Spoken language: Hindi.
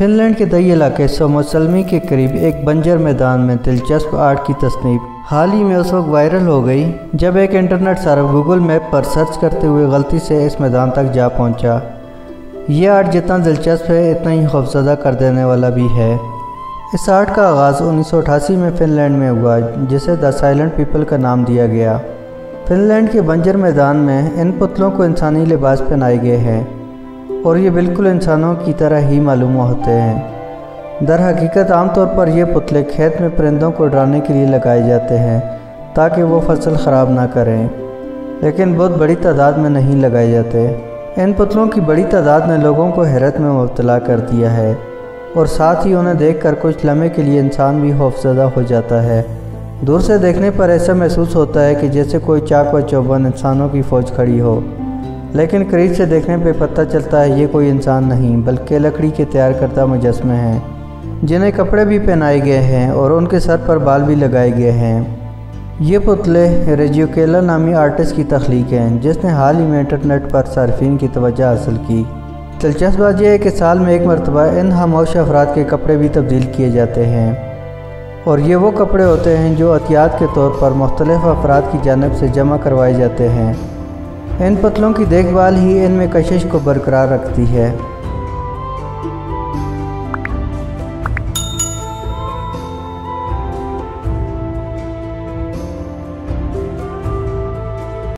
फिनलैंड के दही इलाके सोमुसल्मी के करीब एक बंजर मैदान में दिलचस्प आर्ट की तस्नीफ हाल ही में उस वक्त वायरल हो गई जब एक इंटरनेट सर्वर गूगल मैप पर सर्च करते हुए गलती से इस मैदान तक जा पहुंचा। यह आर्ट जितना दिलचस्प है इतना ही खौफजदा कर देने वाला भी है। इस आर्ट का आगाज़ 1988 में फिनलैंड में हुआ, जिसे द साइलेंट पीपल का नाम दिया गया। फिनलैंड के बंजर मैदान में इन पुतलों को इंसानी लिबास पहनाए गए हैं और ये बिल्कुल इंसानों की तरह ही मालूम होते हैं। दर हकीकत आमतौर पर ये पुतले खेत में परिंदों को डराने के लिए लगाए जाते हैं ताकि वो फसल ख़राब ना करें, लेकिन बहुत बड़ी तादाद में नहीं लगाए जाते। इन पुतलों की बड़ी तादाद ने लोगों को हैरत में मुब्तला कर दिया है और साथ ही उन्हें देखकर कुछ लम्हे के लिए इंसान भी खौफजदा हो जाता है। दूर से देखने पर ऐसा महसूस होता है कि जैसे कोई चाक व चौबंद इंसानों की फ़ौज खड़ी हो, लेकिन करीब से देखने पे पता चलता है ये कोई इंसान नहीं बल्कि लकड़ी के तैयार करदा मुजस्मे हैं, जिन्हें कपड़े भी पहनाए गए हैं और उनके सर पर बाल भी लगाए गए हैं। ये पुतले रेजियोकेला नामी आर्टिस्ट की तख्लीक हैं, जिसने हाल ही में इंटरनेट पर सार्फिन की तवज्जो हासिल की। दिलचस्प बात यह है कि साल में एक मरतबा इन खामोश अफराद के कपड़े भी तब्दील किए जाते हैं और ये वो कपड़े होते हैं जो एहतियात के तौर पर मुख्तलिफ अफराद की जानिब से जमा करवाए जाते हैं। इन पुतलों की देखभाल ही इनमें कशिश को बरकरार रखती है।